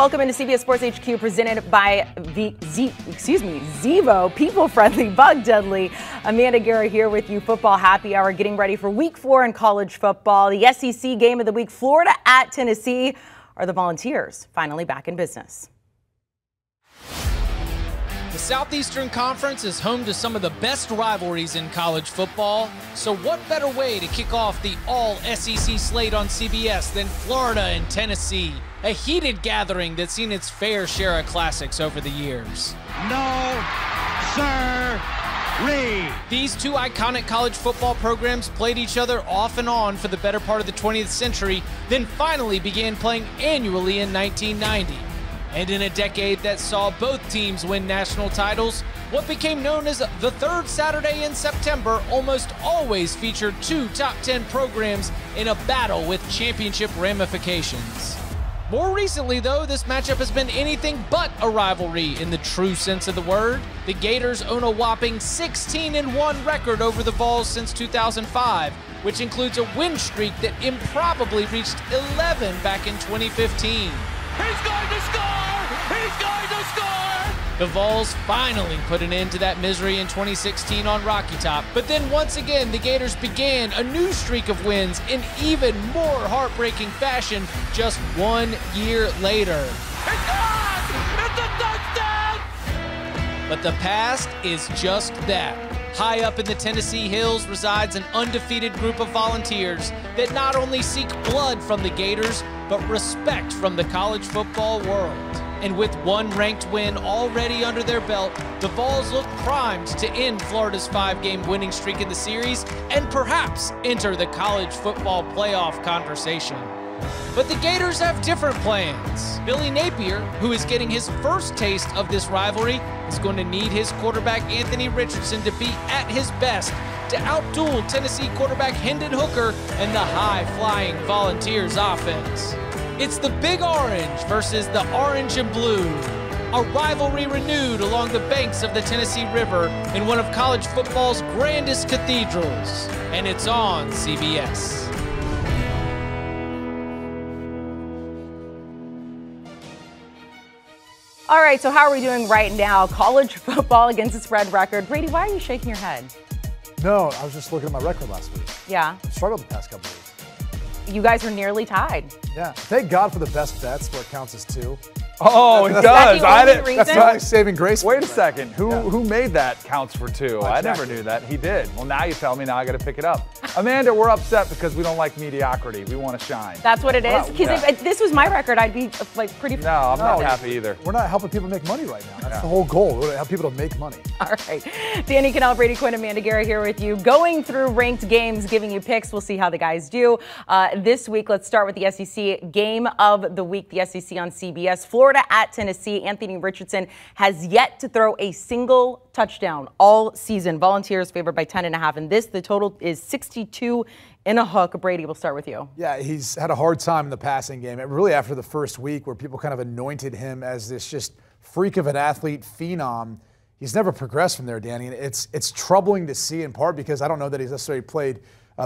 Welcome into CBS Sports HQ, presented by the Zevo people-friendly Bug Dudley. Amanda Guerra here with you. Football happy hour, getting ready for Week 4 in college football. The SEC game of the week, Florida at Tennessee. Are the Volunteers finally back in business? The Southeastern Conference is home to some of the best rivalries in college football. So what better way to kick off the all-SEC slate on CBS than Florida and Tennessee? A heated gathering that's seen its fair share of classics over the years. No, sir. These two iconic college football programs played each other off and on for the better part of the 20th century, then finally began playing annually in 1990. And in a decade that saw both teams win national titles, what became known as the third Saturday in September almost always featured two top 10 programs in a battle with championship ramifications. More recently, though, this matchup has been anything but a rivalry in the true sense of the word. The Gators own a whopping 16-1 record over the Vols since 2005, which includes a win streak that improbably reached 11 back in 2015. He's going to score! He's going to score! The Vols finally put an end to that misery in 2016 on Rocky Top. But then once again, the Gators began a new streak of wins in even more heartbreaking fashion just 1 year later. It's gone! It's a touchdown! But the past is just that. High up in the Tennessee hills resides an undefeated group of Volunteers that not only seek blood from the Gators, but respect from the college football world. And with one ranked win already under their belt, the Vols look primed to end Florida's five-game winning streak in the series and perhaps enter the college football playoff conversation. But the Gators have different plans. Billy Napier, who is getting his first taste of this rivalry, is going to need his quarterback Anthony Richardson to be at his best to outduel Tennessee quarterback Hendon Hooker and the high-flying Volunteers offense. It's the Big Orange versus the Orange and Blue, a rivalry renewed along the banks of the Tennessee River in one of college football's grandest cathedrals, and it's on CBS. All right, so how are we doing right now? College football against the spread record. Brady, why are you shaking your head? No, I was just looking at my record last week. Yeah. Struggled the past couple weeks. You guys were nearly tied. Yeah. Thank God for the best bets where it counts as two. Oh, it does. That's my saving grace. Wait a second. Who made that counts for two? I never knew that. He did. Well, now you tell me. Now I got to pick it up. Amanda, we're upset because we don't like mediocrity. We want to shine. That's what it is. Because if this was my record, I'd be like pretty. No, I'm not happy either. We're not helping people make money right now. That's the whole goal. We're to help people to make money. All right. Danny Kanell, Brady Quinn, Amanda Guerra here with you, going through ranked games, giving you picks. We'll see how the guys do this week. Let's start with the SEC game of the week. The SEC on CBS. Florida at Tennessee. Anthony Richardson has yet to throw a single touchdown all season. Volunteers favored by 10.5, and this, the total is 62.5. Brady, we'll start with you. Yeah, he's had a hard time in the passing game. Really after the first week where people kind of anointed him as this just freak of an athlete phenom, he's never progressed from there, Danny. And it's troubling to see, in part because I don't know that he's necessarily played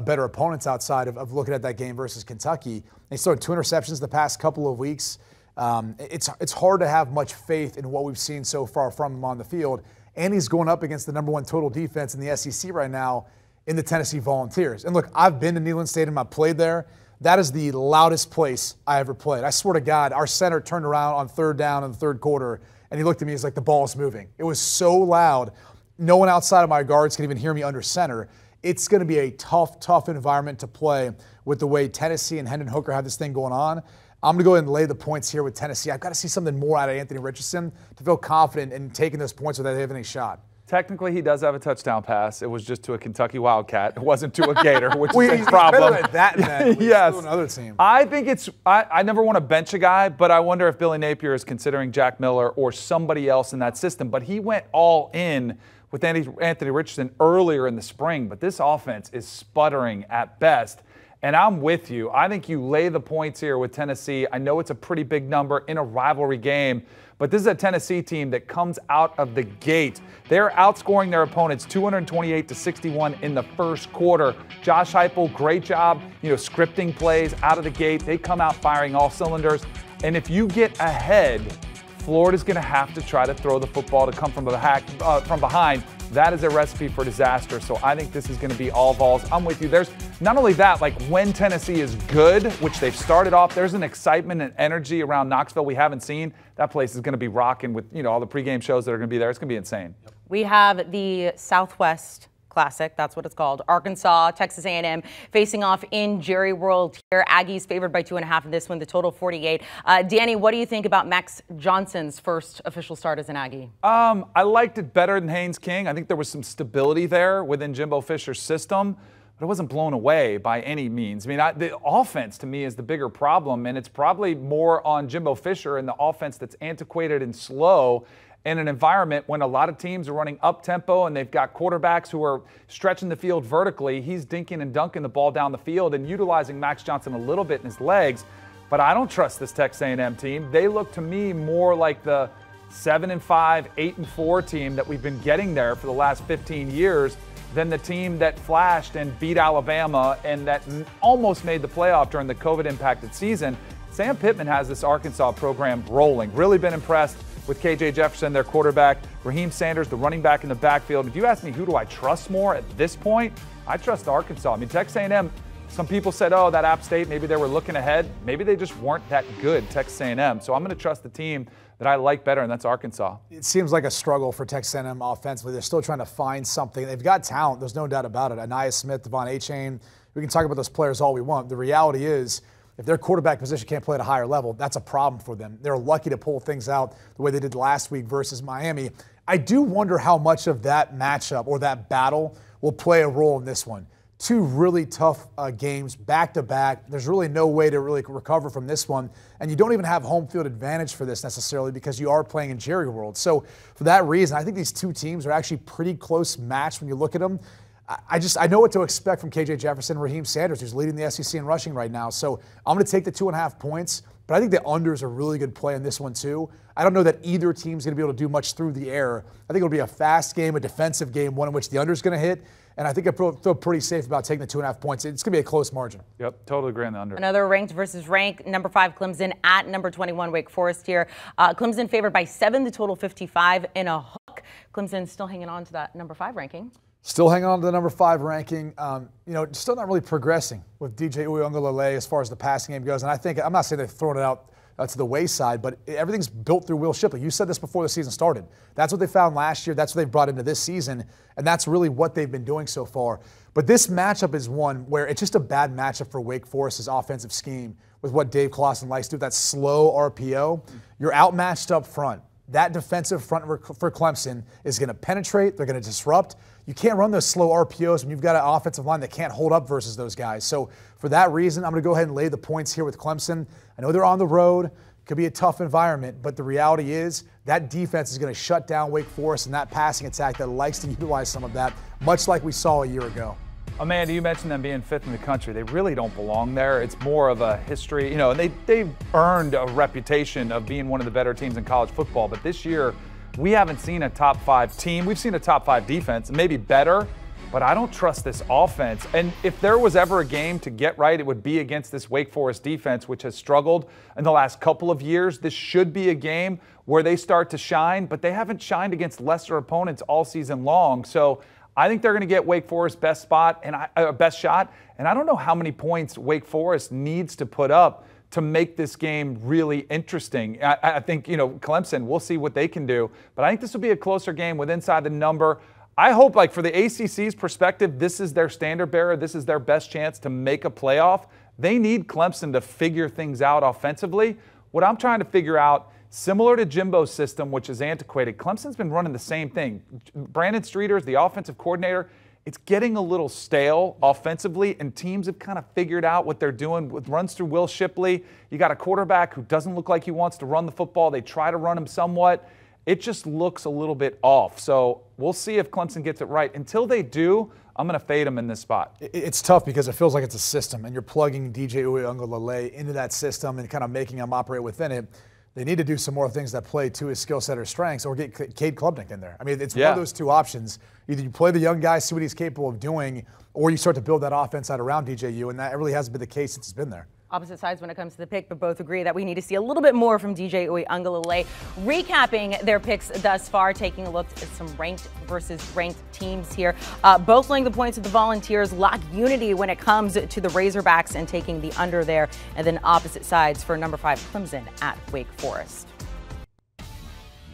better opponents outside of looking at that game versus Kentucky. He's thrown two interceptions the past couple of weeks. It's hard to have much faith in what we've seen so far from him on the field. And he's going up against the #1 total defense in the SEC right now in the Tennessee Volunteers. And look, I've been to Neyland Stadium. I played there. That is the loudest place I ever played. I swear to God, our center turned around on third down in the third quarter, and he looked at me, he's like, the ball's moving. It was so loud. No one outside of my guards can even hear me under center. It's going to be a tough, tough environment to play with the way Tennessee and Hendon Hooker have this thing going on. I'm going to go ahead and lay the points here with Tennessee. I've got to see something more out of Anthony Richardson to feel confident in taking those points without having any shot. Technically, he does have a touchdown pass. It was just to a Kentucky Wildcat. It wasn't to a Gator, which is a problem. Better at that than yes. Another team. I think it's – I never want to bench a guy, but I wonder if Billy Napier is considering Jack Miller or somebody else in that system. But he went all in with Anthony Richardson earlier in the spring. But this offense is sputtering at best. And I'm with you. I think you lay the points here with Tennessee. I know it's a pretty big number in a rivalry game, but this is a Tennessee team that comes out of the gate. They're outscoring their opponents 228-61 in the first quarter. Josh Heupel, great job, scripting plays out of the gate. They come out firing all cylinders. And if you get ahead, Florida's going to have to try to throw the football to come from behind. That is a recipe for disaster. So I think this is going to be all Vols. I'm with you. There's not only that, like when Tennessee is good, which they've started off, there's an excitement and energy around Knoxville we haven't seen. That place is going to be rocking with, you know, all the pregame shows that are going to be there. It's going to be insane. We have the Southwest Classic, that's what it's called. Arkansas, Texas A&M facing off in Jerry World here. Aggies favored by 2.5 in this one, the total 48. Danny, what do you think about Max Johnson's first official start as an Aggie? I liked it better than Haynes King. I think there was some stability there within Jimbo Fisher's system, but it wasn't blown away by any means. I mean, the offense to me is the bigger problem, and it's probably more on Jimbo Fisher and the offense that's antiquated and slow in an environment when a lot of teams are running up-tempo and they've got quarterbacks who are stretching the field vertically. He's dinking and dunking the ball down the field and utilizing Max Johnson a little bit in his legs. But I don't trust this Texas A&M team. They look to me more like the 7-5, 8-4 team that we've been getting there for the last 15 years than the team that flashed and beat Alabama and that almost made the playoff during the COVID-impacted season. Sam Pittman has this Arkansas program rolling. Really been impressed with K.J. Jefferson, their quarterback, Raheem Sanders, the running back in the backfield. If you ask me who do I trust more at this point, I trust Arkansas. I mean, Texas A&M, some people said, oh, that App State, maybe they were looking ahead. Maybe they just weren't that good, Texas A&M. So I'm going to trust the team that I like better, and that's Arkansas. It seems like a struggle for Texas A&M offensively. They're still trying to find something. They've got talent. There's no doubt about it. Anaya Smith, Devon Achane. We can talk about those players all we want. The reality is, if their quarterback position can't play at a higher level, that's a problem for them. They're lucky to pull things out the way they did last week versus Miami. I do wonder how much of that matchup or that battle will play a role in this one. Two really tough games back-to-back. There's really no way to really recover from this one. And you don't even have home field advantage for this necessarily because you are playing in Jerry World. So for that reason, I think these two teams are actually pretty close matched when you look at them. I know what to expect from K.J. Jefferson, Raheem Sanders, who's leading the SEC in rushing right now. So I'm going to take the 2.5 points, but I think the unders are really good play in this one too. I don't know that either team's going to be able to do much through the air. I think it'll be a fast game, a defensive game, one in which the under's going to hit. And I think I feel pretty safe about taking the 2.5 points. It's going to be a close margin. Yep, totally agree on the under. Another ranked versus ranked, number 5 Clemson at number 21 Wake Forest here. Clemson favored by 7, the total 55 and a hook. Clemson still hanging on to that number 5 ranking. Still hanging on to the number 5 ranking. You know, still not really progressing with DJ Uiagalelei as far as the passing game goes. And I think, I'm not saying they've thrown it out to the wayside, but everything's built through Will Shipley. You said this before the season started. That's what they found last year. That's what they've brought into this season. And that's really what they've been doing so far. But this matchup is one where it's just a bad matchup for Wake Forest's offensive scheme with what Dave Clawson likes to do, that slow RPO. You're outmatched up front. That defensive front for Clemson is going to penetrate. They're going to disrupt. You can't run those slow RPOs when you've got an offensive line that can't hold up versus those guys. So for that reason, I'm going to go ahead and lay the points here with Clemson. I know they're on the road. Could be a tough environment, but the reality is that defense is going to shut down Wake Forest and that passing attack that likes to utilize some of that, much like we saw a year ago. Amanda, you mentioned them being 5th in the country. They really don't belong there. It's more of a history, you know, and they've earned a reputation of being one of the better teams in college football. But this year, we haven't seen a top 5 team. We've seen a top 5 defense, maybe better, but I don't trust this offense. And if there was ever a game to get right, it would be against this Wake Forest defense, which has struggled in the last couple of years. This should be a game where they start to shine, but they haven't shined against lesser opponents all season long. So I think they're going to get Wake Forest's best spot and best shot, and I don't know how many points Wake Forest needs to put up to make this game really interesting. I think, you know, Clemson, we'll see what they can do, but I think this will be a closer game with inside the number. I hope, like, for the ACC's perspective, this is their standard bearer. This is their best chance to make a playoff. They need Clemson to figure things out offensively. What I'm trying to figure out, similar to Jimbo's system, which is antiquated, Clemson's been running the same thing. Brandon Streeter's the offensive coordinator. It's getting a little stale offensively, and teams have kind of figured out what they're doing with runs through Will Shipley. You got a quarterback who doesn't look like he wants to run the football. They try to run him somewhat. It just looks a little bit off. So we'll see if Clemson gets it right. Until they do, I'm going to fade them in this spot. It's tough because it feels like it's a system, and you're plugging DJ Uiagalelei into that system and kind of making him operate within it. They need to do some more things that play to his skill set or strengths, or get Cade Klubnik in there. I mean, it's one of those two options. Either you play the young guy, see what he's capable of doing, or you start to build that offense out around DJU, and that really hasn't been the case since he's been there. opposite sides when it comes to the pick, but both agree that we need to see a little bit more from DJ Uiagalelei. Recapping their picks thus far, taking a look at some ranked versus ranked teams here. Both laying the points of the Volunteers, lock unity when it comes to the Razorbacks and taking the under there, and then opposite sides for number 5 Clemson at Wake Forest.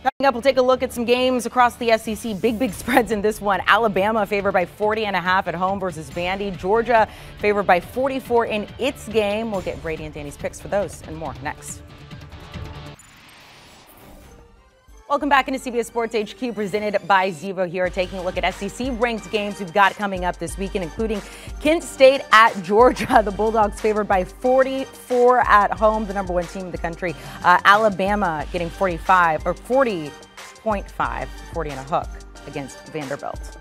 Coming up, we'll take a look at some games across the SEC. Big spreads in this one. Alabama favored by 40.5 at home versus Vandy. Georgia favored by 44 in its game. We'll get Brady and Danny's picks for those and more next. Welcome back into CBS Sports HQ, presented by Zevo here, taking a look at SEC-ranked games we've got coming up this weekend, including Kent State at Georgia. The Bulldogs favored by 44 at home, the number 1 team in the country. Alabama getting 45, or 40.5, 40 and a hook against Vanderbilt.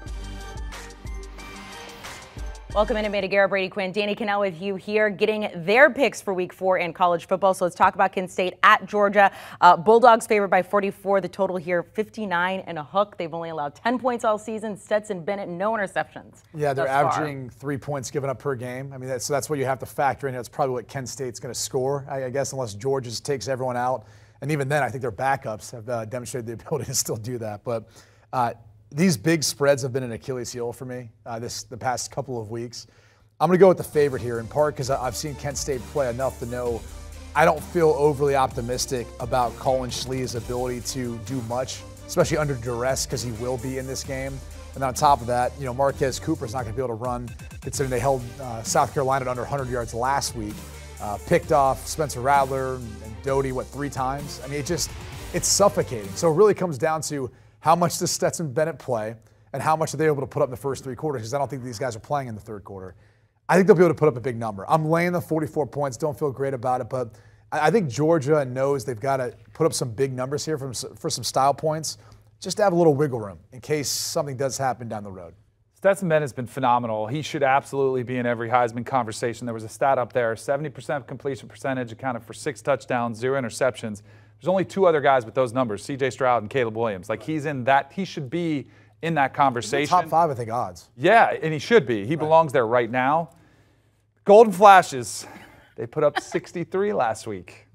Welcome in, Amanda Guerra, Brady Quinn, Danny Kanell with you here, getting their picks for week 4 in college football. So let's talk about Kent State at Georgia. Bulldogs favored by 44. The total here, 59 and a hook. They've only allowed 10 points all season. Stetson Bennett, no interceptions. Yeah, they're averaging 3 points given up per game. I mean, so that's what you have to factor in. That's probably what Kent State's going to score, I guess, unless Georgia just takes everyone out. And even then, I think their backups have demonstrated the ability to still do that. But these big spreads have been an Achilles heel for me the past couple of weeks. I'm going to go with the favorite here, in part because I've seen Kent State play enough to know I don't feel overly optimistic about Colin Schlie's ability to do much, especially under duress, because he will be in this game. And on top of that, you know, Marquez Cooper's not going to be able to run, considering they held South Carolina at under 100 yards last week. Picked off Spencer Rattler and Doty, 3 times? I mean, it's suffocating. So it really comes down to how much does Stetson Bennett play, and how much are they able to put up in the first 3 quarters? Because I don't think these guys are playing in the 3rd quarter. I think they'll be able to put up a big number. I'm laying the 44 points. Don't feel great about it, but I think Georgia knows they've got to put up some big numbers here for some style points, just to have a little wiggle room in case something does happen down the road. Stetson Bennett's been phenomenal. He should absolutely be in every Heisman conversation. There was a stat up there, 70% completion percentage, accounted for 6 touchdowns, 0 interceptions. There's only 2 other guys with those numbers, C.J. Stroud and Caleb Williams. Like, he's in that, he should be in that conversation. He's in the top 5, I think, odds. Yeah, and he should be. He belongs there right now. Golden Flashes, they put up 63 last week.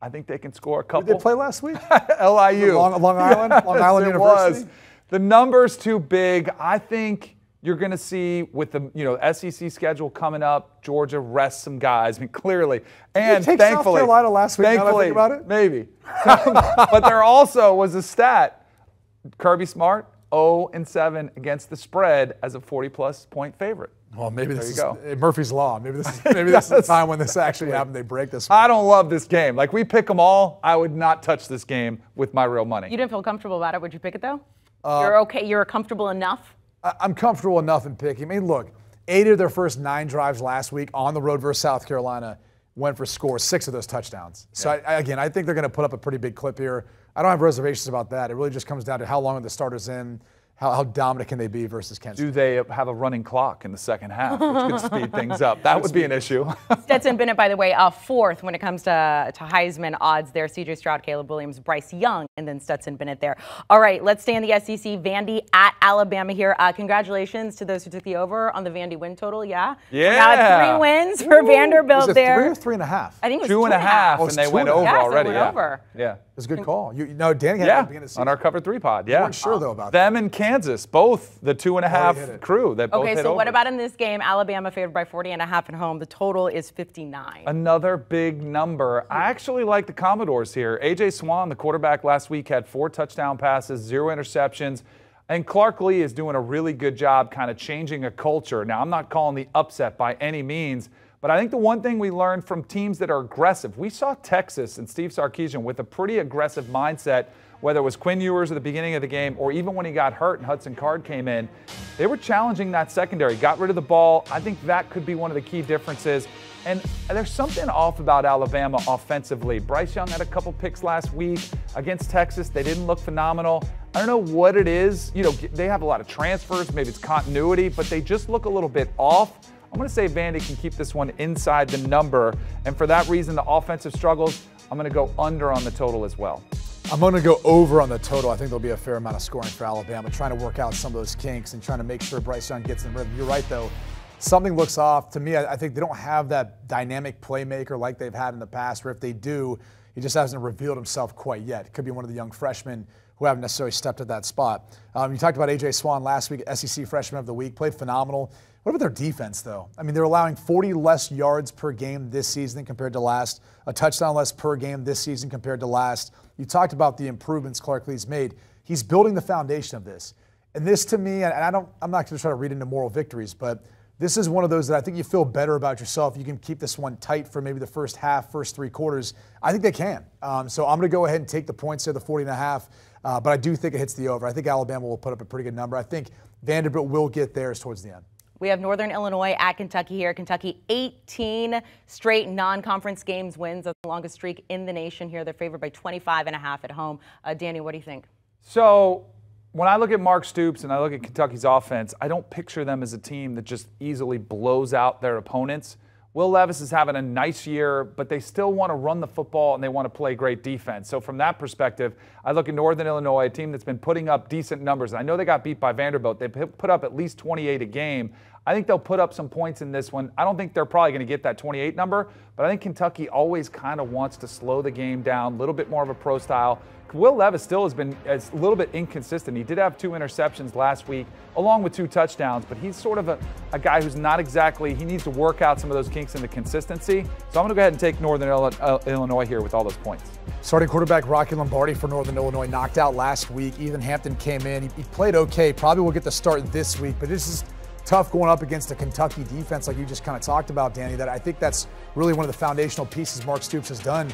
I think they can score a couple. Did they play last week? LIU. Long Island? Yes, Long Island University? Was. The number's too big. I think you're going to see, with the SEC schedule coming up, Georgia rests some guys. I mean, clearly, and thankfully, South Carolina last week. Thankfully, now that I think about it, maybe. But there also was a stat: Kirby Smart 0-7 against the spread as a 40-plus point favorite. Well, maybe this is Murphy's Law. Maybe this is the time when this actually happened. They break this one. I don't love this game. Like, we pick them all. I would not touch this game with my real money. You didn't feel comfortable about it. Would you pick it though? You're okay. You're comfortable enough. I'm comfortable enough in picking. I mean, look, 8 of their first 9 drives last week on the road versus South Carolina went for scores, 6 of those touchdowns. So, again, I think they're going to put up a pretty big clip here. I don't have reservations about that. It really just comes down to how long are the starters in, how dominant can they be versus Kent State. Do they have a running clock in the second half, which could speed things up? That would be an issue. Stetson Bennett, by the way, 4th when it comes to Heisman odds there. C.J. Stroud, Caleb Williams, Bryce Young, and then Stetson Bennett there. All right, let's stay in the SEC. Vandy at Alabama here. Congratulations to those who took the over on the Vandy win total. Yeah? Yeah. Now it's 3 wins for Vanderbilt there. 3 or 3.5? I think it was 2.5. Oh, and they went over already. Yes, they went over. Yeah. It was a good call. You know, Danny had to begin the season. On our Cover 3 pod, yeah. We weren't sure, though, about that. Them and Kansas, both the 2.5 crew that both hit over. Okay, so what about in this game? Alabama favored by 40.5 at home. The total is 59. Another big number. I actually like the Commodores here. A.J. Swan, the quarterback last week, had 4 touchdown passes, 0 interceptions. And Clark Lee is doing a really good job kind of changing a culture. Now, I'm not calling the upset by any means, but I think the one thing we learned from teams that are aggressive, we saw Texas and Steve Sarkisian with a pretty aggressive mindset, whether it was Quinn Ewers at the beginning of the game or even when he got hurt and Hudson Card came in, they were challenging that secondary, got rid of the ball. I think that could be one of the key differences. And there's something off about Alabama offensively. Bryce Young had a couple picks last week against Texas. They didn't look phenomenal. I don't know what it is. You know, they have a lot of transfers. Maybe it's continuity, but they just look a little bit off. I'm going to say Vandy can keep this one inside the number. And for that reason, the offensive struggles, I'm going to go under on the total as well. I'm going to go over on the total. I think there'll be a fair amount of scoring for Alabama, trying to work out some of those kinks and trying to make sure Bryce Young gets in the rhythm. You're right, though. something looks off. To me, I think they don't have that dynamic playmaker like they've had in the past, or if they do, he just hasn't revealed himself quite yet. It could be one of the young freshmen who haven't necessarily stepped at that spot. You talked about A.J. Swan last week, SEC Freshman of the Week, played phenomenal. What about their defense, though? I mean, they're allowing 40 less yards per game this season compared to last, a touchdown less per game this season compared to last. You talked about the improvements Clark Lee's made. He's building the foundation of this. And this, to me, and I'm not going to try to read into moral victories, but this is one of those that I think you feel better about yourself. You can keep this one tight for maybe the first half, first three quarters. I think they can. So I'm going to go ahead and take the points here, the 40.5. But I do think it hits the over. I think Alabama will put up a pretty good number. I think Vanderbilt will get theirs towards the end. We have Northern Illinois at Kentucky here. Kentucky, 18 straight non-conference games wins. That's the longest streak in the nation here. They're favored by 25.5 at home. Danny, what do you think? So when I look at Mark Stoops and I look at Kentucky's offense, I don't picture them as a team that just easily blows out their opponents. Will Levis is having a nice year, but they still want to run the football and they want to play great defense. So from that perspective, I look at Northern Illinois, a team that's been putting up decent numbers. And I know they got beat by Vanderbilt. They put up at least 28 a game. I think they'll put up some points in this one. I don't think they're probably going to get that 28 number, but I think Kentucky always kind of wants to slow the game down, a little bit more of a pro style. Will Levis still has been a little bit inconsistent. He did have 2 interceptions last week, along with 2 touchdowns, but he's sort of a guy who's not exactly, he needs to work out some of those kinks in the consistency. So I'm going to go ahead and take Northern Illinois here with all those points. Starting quarterback Rocky Lombardi for Northern Illinois knocked out last week. Ethan Hampton came in. He played okay. Probably will get the start this week, but this is tough going up against a Kentucky defense like you just kind of talked about, Danny, that I think that's really one of the foundational pieces Mark Stoops has done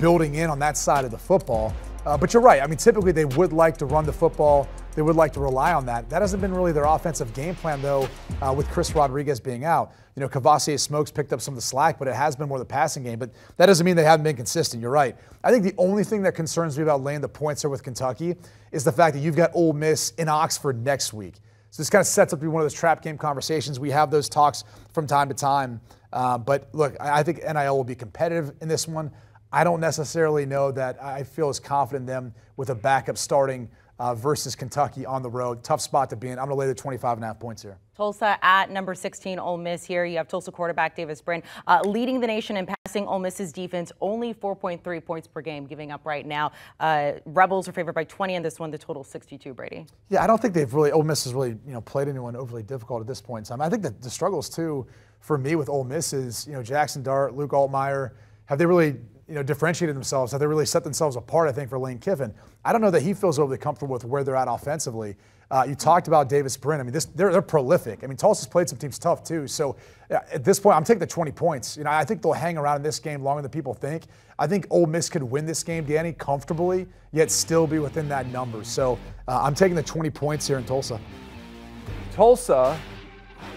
building in on that side of the football. But you're right. I mean, typically they would like to run the football. They would like to rely on that. That hasn't been really their offensive game plan, though, with Chris Rodriguez being out. You know, Kavassie Smokes picked up some of the slack, but it has been more the passing game. But that doesn't mean they haven't been consistent. You're right. I think the only thing that concerns me about laying the points here with Kentucky is the fact that you've got Ole Miss in Oxford next week. So this kind of sets up to be one of those trap game conversations. We have those talks from time to time. But look, I think NIL will be competitive in this one. I don't necessarily know that I feel as confident in them with a backup starting versus Kentucky on the road. Tough spot to be in. I'm going to lay the 25.5 points here. Tulsa at number 16, Ole Miss here. You have Tulsa quarterback Davis Brin leading the nation in passing. Ole Miss's defense only 4.3 points per game giving up right now. Rebels are favored by 20 in this one. The total 62, Brady. Yeah, I don't think they've really, Ole Miss has really, you know, played anyone overly difficult at this point in time. I think that the struggles too for me with Ole Miss is, you know, Jackson Dart, Luke Altmaier, have they really, you know, differentiated themselves? Have they really set themselves apart, I think, for Lane Kiffin? I don't know that he feels overly comfortable with where they're at offensively. You talked about Davis Brin. I mean, they're prolific. I mean, Tulsa's played some teams tough, too. So at this point, I'm taking the 20 points. You know, I think they'll hang around in this game longer than people think. I think Ole Miss could win this game, Danny, comfortably, yet still be within that number. So I'm taking the 20 points here in Tulsa. Tulsa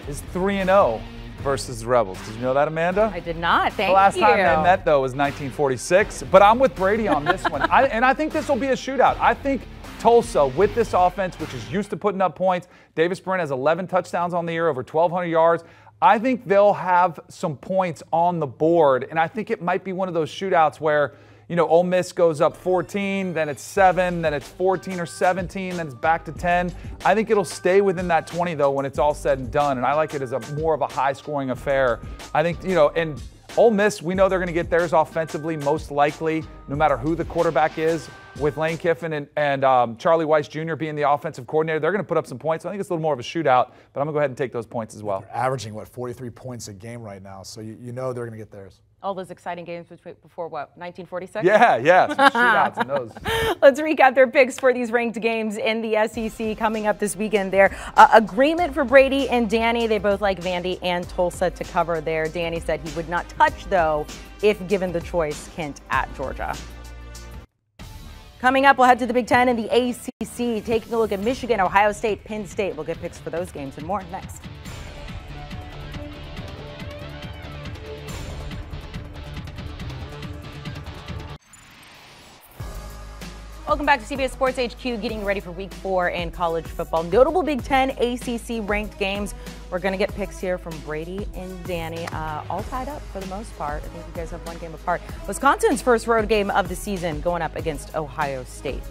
is 3-0. Versus the Rebels. Did you know that, Amanda? I did not. Thank you. The last time they met, though, was 1946. But I'm with Brady on this one. I think this will be a shootout. I think Tulsa, with this offense, which is used to putting up points, Davis Brin has 11 touchdowns on the year, over 1,200 yards. I think they'll have some points on the board. And I think it might be one of those shootouts where, you know, Ole Miss goes up 14, then it's 7, then it's 14 or 17, then it's back to 10. I think it'll stay within that 20, though, when it's all said and done, and I like it as a more of a high-scoring affair. I think, you know, and Ole Miss, we know they're going to get theirs offensively most likely, no matter who the quarterback is. With Lane Kiffin and Charlie Weiss Jr. being the offensive coordinator, they're going to put up some points. I think it's a little more of a shootout, but I'm going to go ahead and take those points as well. They're averaging, what, 43 points a game right now, so you know they're going to get theirs. All those exciting games before, what, 1946? Yeah, some shootouts in those. Let's recap their picks for these ranked games in the SEC coming up this weekend there. Agreement for Brady and Danny. They both like Vandy and Tulsa to cover there. Danny said he would not touch, though, if given the choice, Kent at Georgia. Coming up, we'll head to the Big Ten and the ACC, taking a look at Michigan, Ohio State, Penn State. We'll get picks for those games and more next. Welcome back to CBS Sports HQ, getting ready for Week 4 in college football. Notable Big Ten, ACC ranked games. We're going to get picks here from Brady and Danny, all tied up for the most part. I think you guys have one game apart. Wisconsin's first road game of the season going up against Ohio State.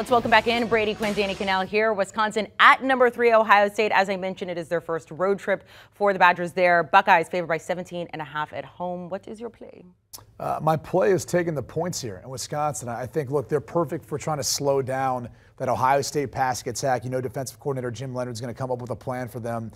Let's welcome back in Brady Quinn, Danny Kanell here. Wisconsin at #3, Ohio State. As I mentioned, it is their first road trip for the Badgers there. Buckeyes favored by 17.5 at home. What is your play? My play is taking the points here in Wisconsin. I think, look, they're perfect for trying to slow down that Ohio State pass attack. You know, defensive coordinator Jim Leonhard's going to come up with a plan for them.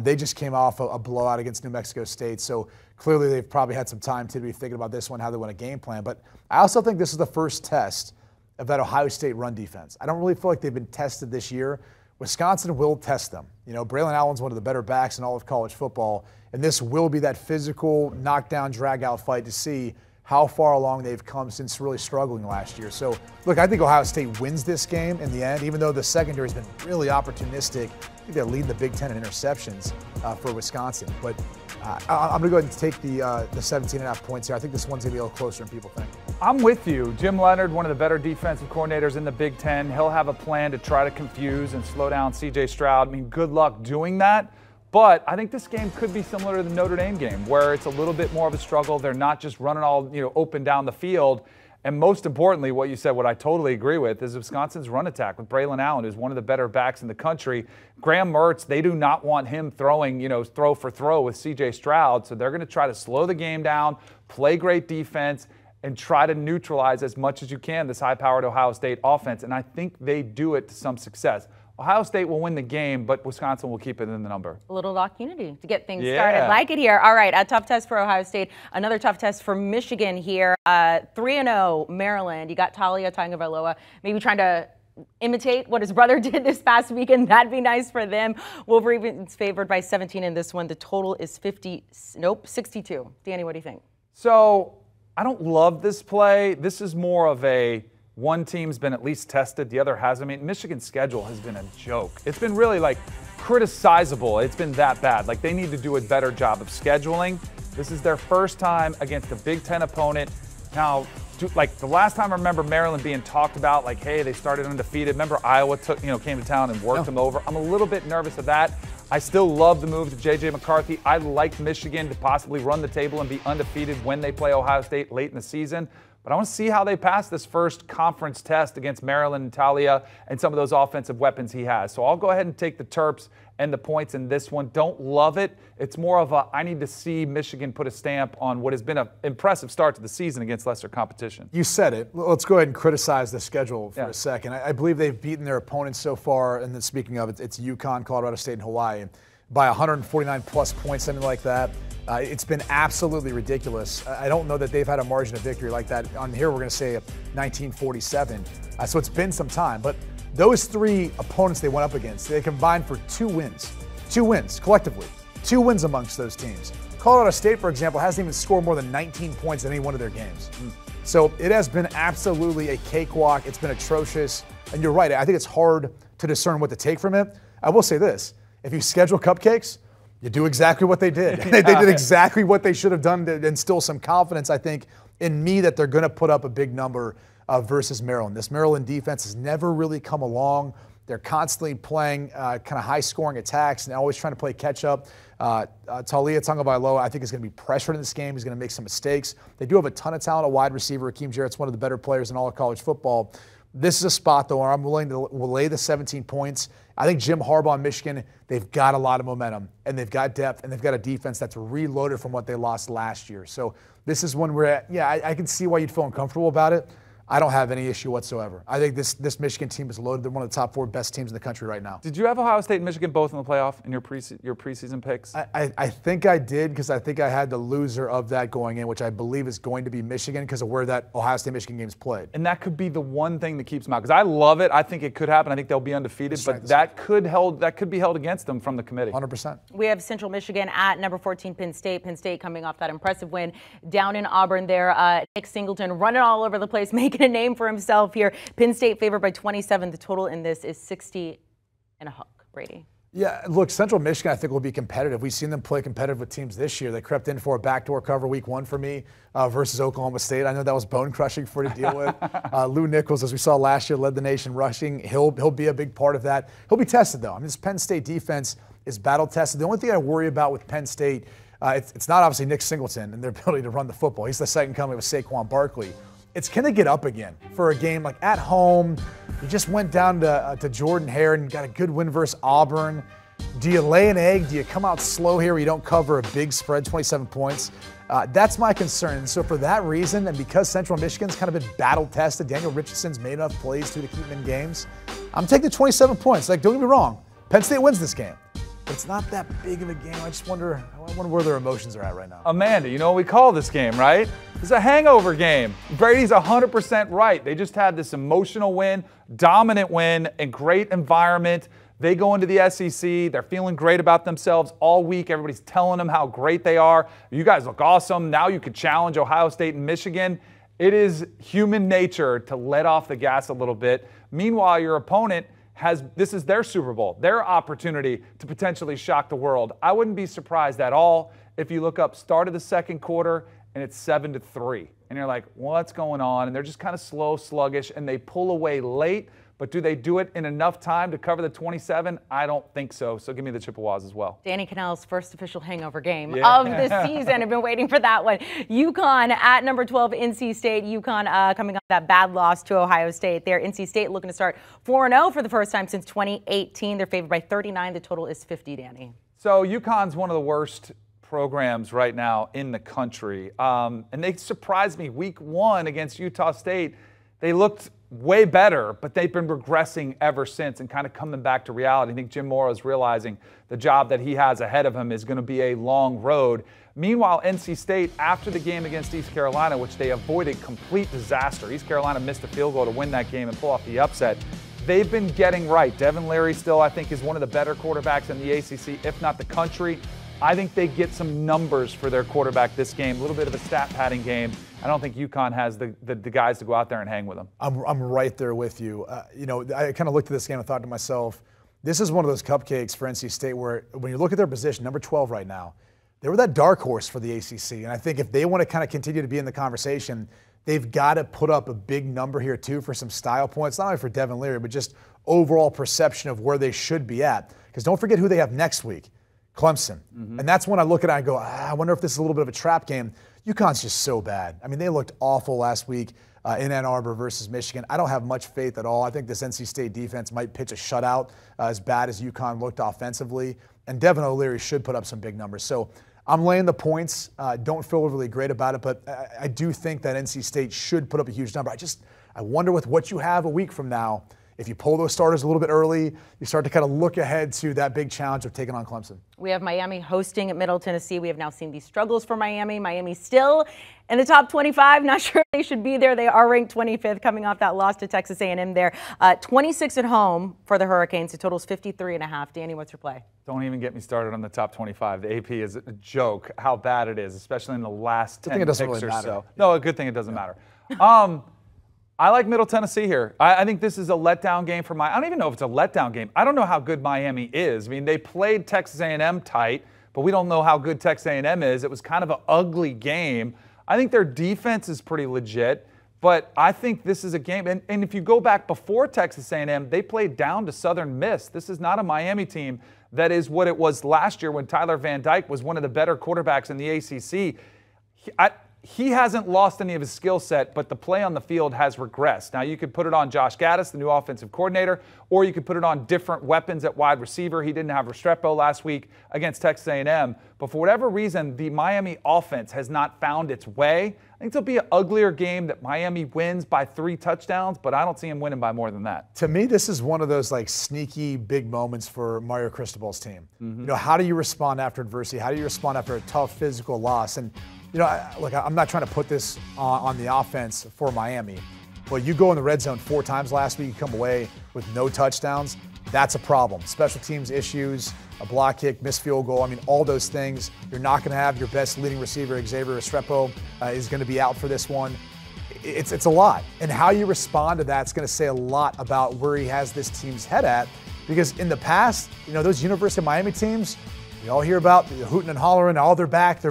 They just came off a blowout against New Mexico State, so clearly they've probably had some time to be thinking about this one, how they want to game plan. But I also think this is the first test of that Ohio State run defense. I don't really feel like they've been tested this year. Wisconsin will test them. You know, Braylon Allen's one of the better backs in all of college football, and this will be that physical knockdown, drag-out fight to see how far along they've come since really struggling last year. So, look, I think Ohio State wins this game in the end, even though the secondary has been really opportunistic. I think they'll lead the Big Ten in interceptions for Wisconsin. But I'm going to go ahead and take the 17.5 points here. I think this one's going to be a little closer than people think. I'm with you. Jim Leonhard, one of the better defensive coordinators in the Big Ten. He'll have a plan to try to confuse and slow down C.J. Stroud. I mean, good luck doing that. But I think this game could be similar to the Notre Dame game, where it's a little bit more of a struggle. They're not just running all, you know, open down the field. And most importantly, what you said, what I totally agree with, is Wisconsin's run attack with Braylon Allen, who's one of the better backs in the country. Graham Mertz, they do not want him throwing, you know, throw for throw with C.J. Stroud. So they're going to try to slow the game down, play great defense, and try to neutralize as much as you can this high-powered Ohio State offense. And I think they do it to some success. Ohio State will win the game, but Wisconsin will keep it in the number. A little lock unity to get things started. Like it here. All right, a tough test for Ohio State. Another tough test for Michigan here. 3-0 Maryland. You got Talia Tagovailoa maybe trying to imitate what his brother did this past weekend. That'd be nice for them. Wolverines favored by 17 in this one. The total is 62. Danny, what do you think? So I don't love this play. This is more of a one team's been at least tested, the other hasn't. I mean, Michigan's schedule has been a joke. It's been really, like, criticizable. It's been that bad. Like, they need to do a better job of scheduling. This is their first time against a Big Ten opponent. Now, like, the last time I remember Maryland being talked about, like, hey, they started undefeated. Remember Iowa took, you know, came to town and worked them over. I'm a little bit nervous of that. I still love the move to J.J. McCarthy. I like Michigan to possibly run the table and be undefeated when they play Ohio State late in the season. But I want to see how they pass this first conference test against Maryland and Talia and some of those offensive weapons he has. So I'll go ahead and take the Terps and the points in this one. Don't love it. It's more of a, I need to see Michigan put a stamp on what has been an impressive start to the season against lesser competition. You said it. Let's go ahead and criticize the schedule for a second. I believe they've beaten their opponents so far, and then speaking of it, it's UConn, Colorado State, and Hawaii, by 149-plus points, something like that. It's been absolutely ridiculous. I don't know that they've had a margin of victory like that. On here, we're going to say 1947. So it's been some time. But those three opponents they went up against, they combined for two wins collectively, 2 wins amongst those teams. Colorado State, for example, hasn't even scored more than 19 points in any one of their games. So it has been absolutely a cakewalk. It's been atrocious. And you're right. I think it's hard to discern what to take from it. I will say this. If you schedule cupcakes, you do exactly what they did. They did exactly what they should have done to instill some confidence, I think, in me that they're going to put up a big number versus Maryland. This Maryland defense has never really come along. They're constantly playing kind of high-scoring attacks and always trying to play catch-up. Talia Tagovailoa, I think, is going to be pressured in this game. He's going to make some mistakes. They do have a ton of talent, a wide receiver. Akeem Jarrett's one of the better players in all of college football. This is a spot, though, where I'm willing to lay the 17 points. I think Jim Harbaugh and Michigan, they've got a lot of momentum, and they've got depth, and they've got a defense that's reloaded from what they lost last year. So this is one where, yeah, I can see why you'd feel uncomfortable about it. I don't have any issue whatsoever. I think this Michigan team is loaded. They're one of the top 4 best teams in the country right now. Did you have Ohio State and Michigan both in the playoff in your preseason picks? I think I did, because I think I had the loser of that going in, which I believe is going to be Michigan because of where that Ohio State-Michigan game's played. And that could be the one thing that keeps them out, because I love it. I think it could happen. I think they'll be undefeated, but that could be held against them from the committee. 100%. We have Central Michigan at #14, Penn State. Penn State coming off that impressive win down in Auburn there. Nick Singleton running all over the place, making a name for himself here. Penn State favored by 27. The total in this is 60.5. Brady. Yeah, look, Central Michigan, I think, will be competitive. We've seen them play competitive with teams this year. They crept in for a backdoor cover week 1 for me versus Oklahoma State. I know that was bone-crushing for to deal with. Lou Nichols, as we saw last year, led the nation rushing. He'll be a big part of that. He'll be tested, though. I mean, this Penn State defense is battle-tested. The only thing I worry about with Penn State, it's not obviously Nick Singleton and their ability to run the football. He's the second coming of Saquon Barkley. it's can they get up again for a game like at home? You just went down to Jordan-Hare and got a good win versus Auburn. Do you lay an egg? Do you come out slow here where you don't cover a big spread, 27 points? That's my concern. And so for that reason, and because Central Michigan's kind of been battle-tested, Daniel Richardson's made enough plays to keep him in games, I'm taking the 27 points. Like, don't get me wrong, Penn State wins this game. It's not that big of a game. I wonder where their emotions are at right now. Amanda, you know what we call this game, right? It's a hangover game. Brady's 100% right. They just had this emotional win, dominant win, and great environment. They go into the SEC. They're feeling great about themselves all week. Everybody's telling them how great they are. You guys look awesome. Now you could challenge Ohio State and Michigan. It is human nature to let off the gas a little bit. Meanwhile, your opponent this is their Super Bowl, their opportunity to potentially shock the world. I wouldn't be surprised at all if you look up start of the second quarter and it's 7-3. And you're like, what's going on? And they're just kind of slow, sluggish, and they pull away late. But do they do it in enough time to cover the 27? I don't think so. So give me the Chippewas as well. Danny Kanell's first official hangover game of the season. I've been waiting for that one. UConn at number 12, NC State. UConn coming off that bad loss to Ohio State there. NC State looking to start 4-0 for the first time since 2018. They're favored by 39. The total is 50, Danny. So UConn's one of the worst programs right now in the country. And they surprised me. Week one against Utah State, they looked way better, but they've been regressing ever since and kind of coming back to reality. I think Jim Mora is realizing the job that he has ahead of him is going to be a long road. Meanwhile, NC State, after the game against East Carolina, which they avoided complete disaster, East Carolina missed a field goal to win that game and pull off the upset. They've been getting right. Devin Leary still, I think, is one of the better quarterbacks in the ACC, if not the country. I think they get some numbers for their quarterback this game, a little bit of a stat padding game. I don't think UConn has the guys to go out there and hang with them. I'm right there with you. You know, I kind of looked at this game and thought to myself, this is one of those cupcakes for NC State where when you look at their position, number 12 right now, they were that dark horse for the ACC. And I think if they want to kind of continue to be in the conversation, they've got to put up a big number here too for some style points, not only for Devin Leary, but just overall perception of where they should be at. Because don't forget who they have next week. Clemson. And that's when I look at it and I go, I wonder if this is a little bit of a trap game. UConn's just so bad. I mean, they looked awful last week in Ann Arbor versus Michigan. I don't have much faith at all. I think this NC State defense might pitch a shutout as bad as UConn looked offensively. And Devin O'Leary should put up some big numbers. So I'm laying the points. Don't feel really great about it, but I do think that NC State should put up a huge number. I wonder with what you have a week from now, if you pull those starters a little bit early, you start to kind of look ahead to that big challenge of taking on Clemson. We have Miami hosting at Middle Tennessee. We have now seen these struggles for Miami. Miami still in the top 25. Not sure they should be there. They are ranked 25th coming off that loss to Texas A&M there. 26 at home for the Hurricanes. The total's 53.5. Danny, what's your play? Don't even get me started on the top 25. The AP is a joke how bad it is, especially in the last 10 picks or so. No, a good thing it doesn't matter. I like Middle Tennessee here. I think this is a letdown game for Miami. I don't even know if it's a letdown game. I don't know how good Miami is. I mean, they played Texas A&M tight, but we don't know how good Texas A&M is. It was kind of an ugly game. I think their defense is pretty legit, but I think this is a game. And if you go back before Texas A&M, they played down to Southern Miss. This is not a Miami team that is what it was last year when Tyler Van Dyke was one of the better quarterbacks in the ACC. He hasn't lost any of his skill set, but the play on the field has regressed. Now, you could put it on Josh Gaddis, the new offensive coordinator, or you could put it on different weapons at wide receiver. He didn't have Restrepo last week against Texas A&M. But for whatever reason, the Miami offense has not found its way. I think it'll be an uglier game that Miami wins by 3 touchdowns, but I don't see him winning by more than that. To me, this is one of those like sneaky big moments for Mario Cristobal's team. You know, how do you respond after adversity? How do you respond after a tough physical loss? And you know, look, I'm not trying to put this on the offense for Miami, but you go in the red zone 4 times last week, you come away with no touchdowns. That's a problem. Special teams issues, a block kick, missed field goal. I mean, all those things. You're not going to have your best leading receiver, Xavier Restrepo, is going to be out for this one. It's a lot. And how you respond to that's going to say a lot about where he has this team's head at. Because in the past, you know, those University of Miami teams, we all hear about the hooting and hollering, oh, they're back.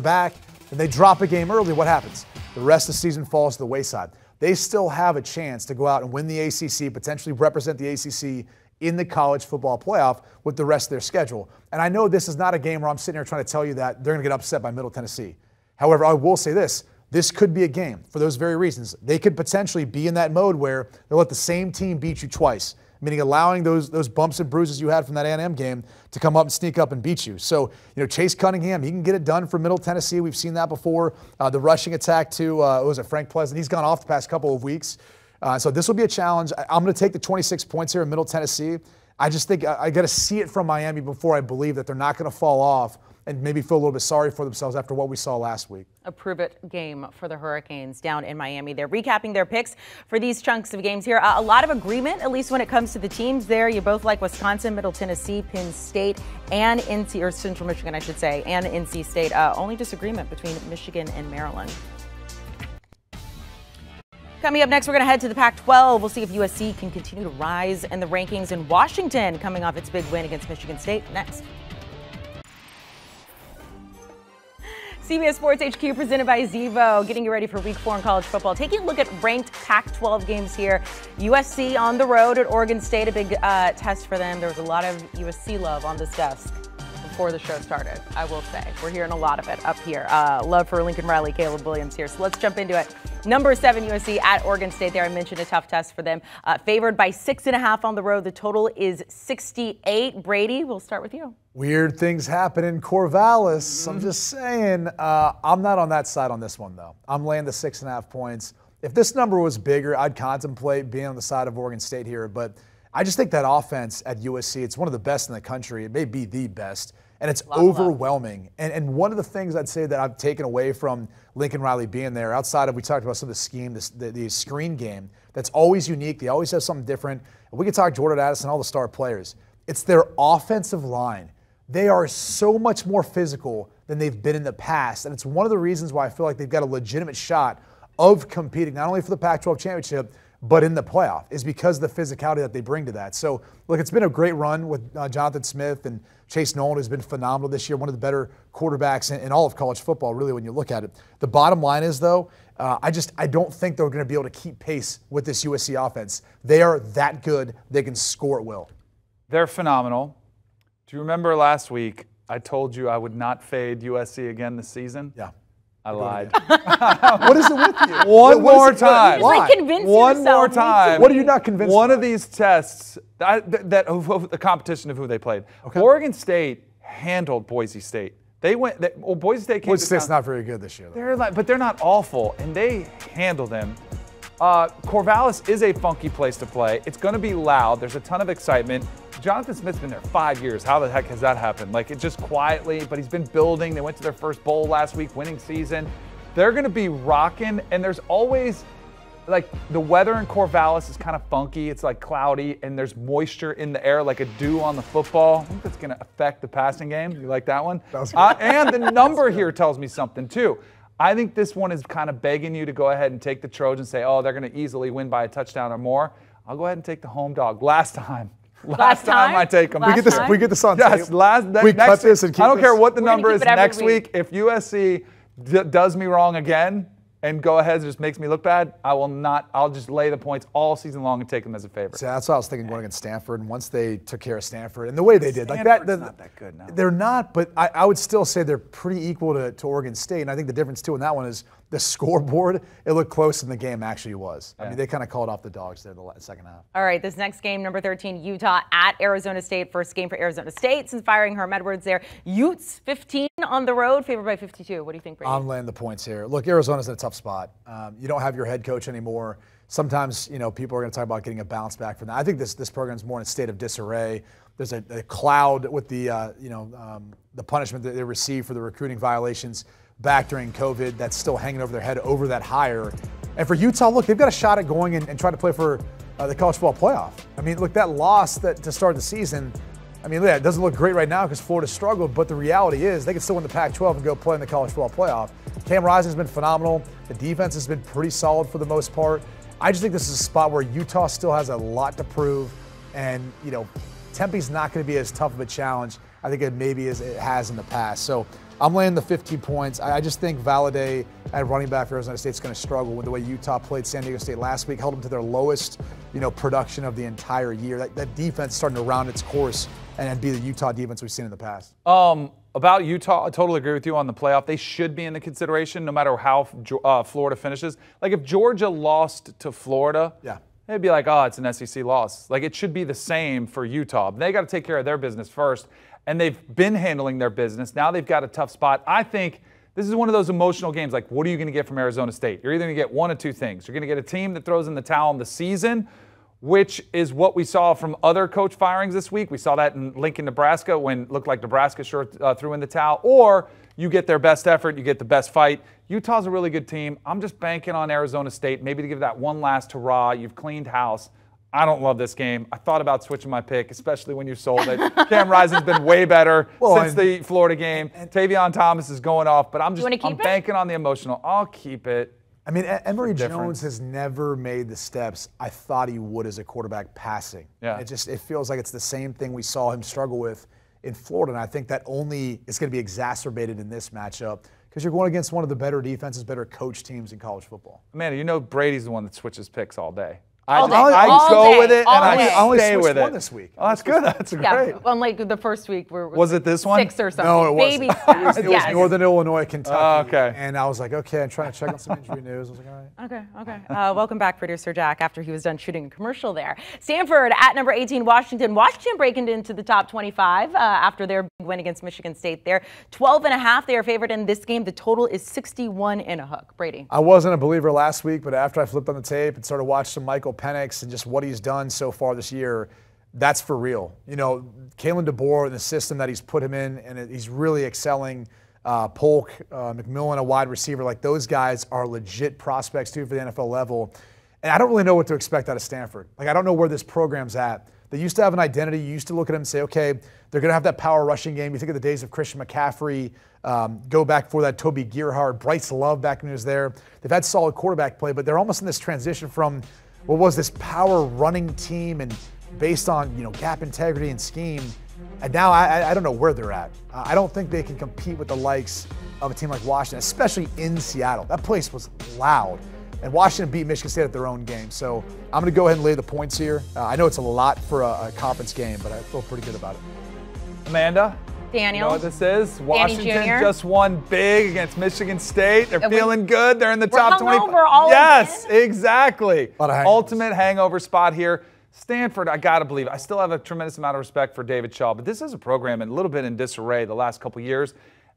And they drop a game early, what happens? The rest of the season falls to the wayside. They still have a chance to go out and win the ACC, potentially represent the ACC in the college football playoff with the rest of their schedule. And I know this is not a game where I'm sitting here trying to tell you that they're going to get upset by Middle Tennessee. However, I will say this. This could be a game for those very reasons. They could potentially be in that mode where they'll let the same team beat you twice, meaning allowing those bumps and bruises you had from that A&M game to come up and sneak up and beat you. So, you know, Chase Cunningham, he can get it done for Middle Tennessee. We've seen that before. The rushing attack to, Frank Pleasant? He's gone off the past couple of weeks. So this will be a challenge. I'm going to take the 26 points here in Middle Tennessee. I just think I got to see it from Miami before I believe that they're not going to fall off and maybe feel a little bit sorry for themselves after what we saw last week. A prove-it game for the Hurricanes down in Miami. They're recapping their picks for these chunks of games here. A lot of agreement, at least when it comes to the teams there. You both like Wisconsin, Middle Tennessee, Penn State, and NC, or Central Michigan, I should say, and NC State. Only disagreement between Michigan and Maryland. Coming up next, we're going to head to the Pac-12. We'll see if USC can continue to rise in the rankings, and Washington coming off its big win against Michigan State next. CBS Sports HQ presented by Zevo, getting you ready for week 4 in college football. Taking a look at ranked Pac-12 games here. USC on the road at Oregon State, a big test for them. There was a lot of USC love on this desk before the show started, I will say. We're hearing a lot of it up here. Love for Lincoln Riley, Caleb Williams here. So let's jump into it. Number 7 USC at Oregon State there. I mentioned a tough test for them. Favored by 6.5 on the road. The total is 68. Brady, we'll start with you. Weird things happen in Corvallis. I'm just saying, I'm not on that side on this one, though. I'm laying the 6.5 points. If this number was bigger, I'd contemplate being on the side of Oregon State here. But I just think that offense at USC, it's one of the best in the country. It may be the best. And it's overwhelming. And one of the things I'd say that I've taken away from Lincoln Riley being there, outside of we talked about some of the scheme, the screen game, that's always unique. They always have something different. And we could talk Jordan Addison, all the star players. It's their offensive line. They are so much more physical than they've been in the past. And it's one of the reasons why I feel like they've got a legitimate shot of competing, not only for the Pac-12 championship, but in the playoff, is because of the physicality that they bring to that. So, look, it's been a great run with Jonathan Smith and Chase Nolan, who's been phenomenal this year, one of the better quarterbacks in all of college football, really, when you look at it. The bottom line is, though, I don't think they're going to be able to keep pace with this USC offense. They are that good. They can score at will. They're phenomenal. Do you remember last week I told you I would not fade USC again this season? Yeah. I lied. What is it with you? One more time. One more time. What are you not convinced? Of these tests, the competition of who they played. Okay. Oregon State handled Boise State. Boise State came. Boise State's not very good this year, though. But they're not awful, and they handled them. Corvallis is a funky place to play. It's going to be loud. There's a ton of excitement. Jonathan Smith's been there 5 years. How the heck has that happened? Like, it just quietly, but he's been building. They went to their first bowl last week, winning season. They're going to be rocking, and there's always, like, the weather in Corvallis is kind of funky. It's, like, cloudy, and there's moisture in the air, like a dew on the football. I think that's going to affect the passing game. You like that one? That was good. And the number here tells me something, too. I think this one is kind of begging you to go ahead and take the Trojans and say, oh, they're going to easily win by a touchdown or more. I'll go ahead and take the home dog. Last time I take them. We get this on tape. Yes, I don't care what the number is next week. If USC does me wrong again and go ahead and just makes me look bad, I will not. I'll just lay the points all season long and take them as a favorite. So that's what I was thinking going against Stanford. And once they took care of Stanford and the way they did, Stanford's not that good now. They're not, but I would still say they're pretty equal to Oregon State. And I think the difference too in that one is the scoreboard, it looked close and the game actually was. Yeah. I mean, they kind of called off the dogs there the second half. All right, this next game, number 13, Utah at Arizona State. First game for Arizona State since firing Herm Edwards there. Utes 15 on the road, favored by 52. What do you think, Brady? I'm laying the points here. Look, Arizona's in a tough spot. You don't have your head coach anymore. Sometimes, you know, people are going to talk about getting a bounce back from that. I think this program's more in a state of disarray. There's a cloud with the punishment that they received for the recruiting violations back during COVID that's still hanging over their head over that hire. And for Utah, look, they've got a shot at going and trying to play for the college football playoff. I mean, look, that loss to start the season, I mean, yeah, it doesn't look great right now because Florida struggled, but the reality is they can still win the Pac-12 and go play in the college football playoff. Cam Rising's been phenomenal. The defense has been pretty solid for the most part. I just think this is a spot where Utah still has a lot to prove, and, you know, Tempe's not going to be as tough of a challenge, I think, it maybe as it has in the past. So I'm laying the 15 points. I just think Valaday at running back for Arizona State's going to struggle with the way Utah played San Diego State last week, held them to their lowest, you know, production of the entire year. That defense starting to round its course and be the Utah defense we've seen in the past. About Utah, I totally agree with you on the playoff. They should be in the consideration no matter how Florida finishes. Like if Georgia lost to Florida, they'd be like, oh, it's an SEC loss. Like it should be the same for Utah. They got to take care of their business first, and they've been handling their business. Now they've got a tough spot. I think this is one of those emotional games. Like, what are you going to get from Arizona State? You're either going to get one of two things. You're going to get a team that throws in the towel in the season, which is what we saw from other coach firings this week. We saw that in Lincoln, Nebraska, when it looked like Nebraska sure threw in the towel. Or you get their best effort, you get the best fight. Utah's a really good team. I'm just banking on Arizona State, maybe to give that one last hurrah. You've cleaned house. I don't love this game. I thought about switching my pick, especially when you sold it. Cam Rising's been way better since the Florida game. Tavion Thomas is going off, but I'm banking on the emotional. I'll keep it. I mean, Emory Jones has never made the steps I thought he would as a quarterback passing. Yeah. It feels like it's the same thing we saw him struggle with in Florida, and I think that only is going to be exacerbated in this matchup because you're going against one of the better defenses, better coach teams in college football. Amanda, you know Brady's the one that switches picks all day. I go with it and I stay with it. This week. Oh, that's good. That's great. Unlike the first week where was it this one? Six or something. No, it wasn't. It was Northern Illinois, Kentucky. Okay. And I was like, okay, I'm trying to check out some injury news. I was like, all right. Okay. Welcome back, producer Jack, after he was done shooting a commercial there. Stanford at number 18, Washington. Washington breaking into the top 25 after their win against Michigan State. They're 12.5. They are favored in this game. The total is 61.5. Brady. I wasn't a believer last week, but after I flipped on the tape and started watching some Michael Penix and just what he's done so far this year, that's for real. You know, Kalen DeBoer and the system that he's put him in, and he's really excelling. Polk, McMillan, a wide receiver, like those guys are legit prospects too for the NFL level. And I don't really know what to expect out of Stanford. Like, I don't know where this program's at. They used to have an identity. You used to look at them and say, okay, they're going to have that power rushing game. You think of the days of Christian McCaffrey, go back for that Toby Gerhart, Bryce Love back when he was there. They've had solid quarterback play, but they're almost in this transition from what was this power running team and based on, you know, gap integrity and scheme. And now I don't know where they're at. I don't think they can compete with the likes of a team like Washington, especially in Seattle. That place was loud. And Washington beat Michigan State at their own game. So I'm going to go ahead and lay the points here. I know it's a lot for a conference game, but I feel pretty good about it. Amanda? Daniel. You know what this is? Washington just won big against Michigan State. They're feeling good. They're in the top 20. Yes, exactly. Ultimate hangover spot here. Stanford, I got to believe. I still have a tremendous amount of respect for David Shaw, but this is a program in a little bit in disarray the last couple years.